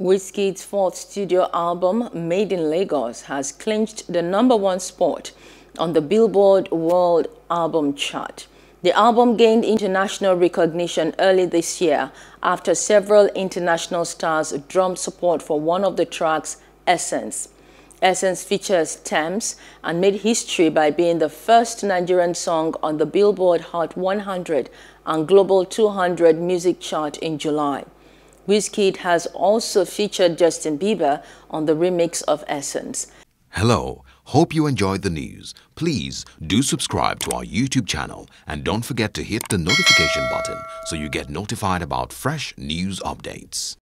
Wizkid's fourth studio album, Made in Lagos, has clinched the #1 spot on the Billboard World Album Chart. The album gained international recognition early this year after several international stars drummed support for one of the tracks, Essence. Essence features Tems and made history by being the first Nigerian song on the Billboard Hot 100 and Global 200 music chart in July. Wizkid has also featured Justin Bieber on the remix of Essence. Hello, hope you enjoyed the news. Please do subscribe to our YouTube channel and don't forget to hit the notification button so you get notified about fresh news updates.